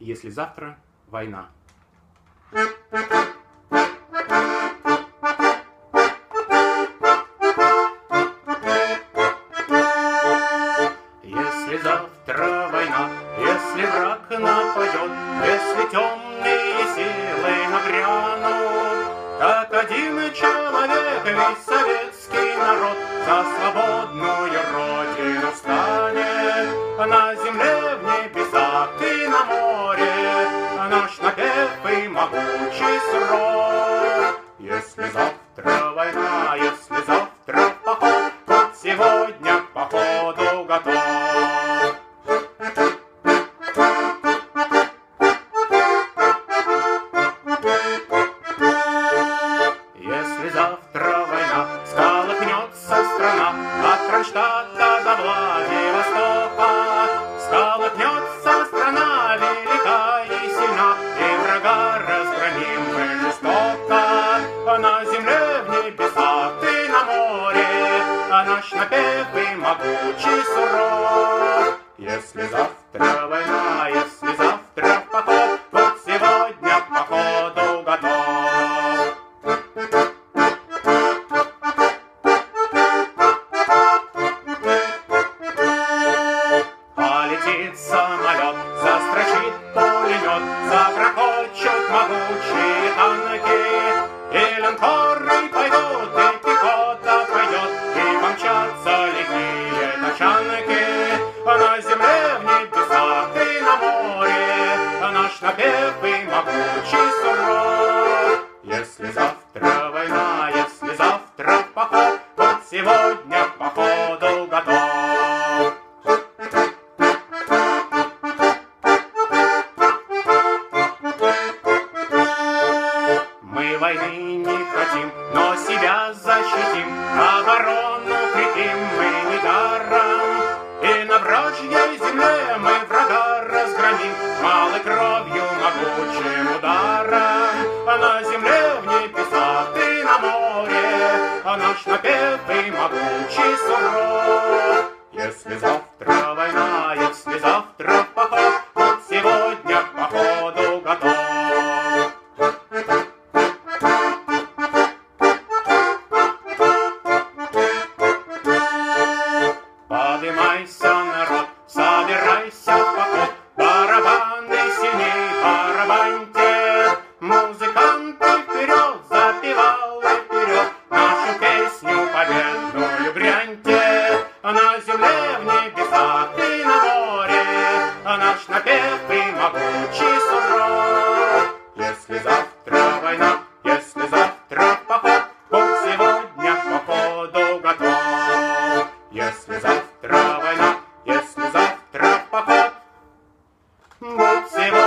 «Если завтра война». Если завтра война, если враг нападет, если темные силы нагрянут, так один человек, весь советский народ, за свободную родину встанет. На земле, в небесах и на море наш напев и могучий срок. Если завтра война, если завтра поход, тот сегодня к походу готов. Если завтра война, сколыхнется страна от Кронштадта до Владивостока. Сколыхнется страна велика и сильна, и врага разгромим мы жестоко. На земле, в небесах и на море наш напев и могучий сурок. Если завтра война, если завтра поход, вот сегодня к походу готов. Полетит самолет, застрочит пулемет, загрохочут могучие танки, и линкоры пойдут, и пехота пойдет, и помчатся лихие тачанки. На земле, в небесах и на море наш напев и могучий сурок. Если завтра война, если завтра поход, вот сегодня к походу готов. Мы войны не хотим, но себя защитим, оборону крепим мы недаром. И на вражьей земле мы врага разгромим малой кровью, могучим ударом. На земле, в небесах и на море наш напев и могучий сурок. Если завтра война, если завтра поход, вот сегодня к походу готов. Подымайся, народ, собирайся в поход, барабаны сильней барабаньте. Музыканты вперед, запевалы вперед, нашу песню победную гряньте. На земле, в небесах и на море наш напев и могучий сурок. Если завтра война, если завтра поход, вот сегодня к походу готов. Если завтра война, если завтра поход, вот сегодня.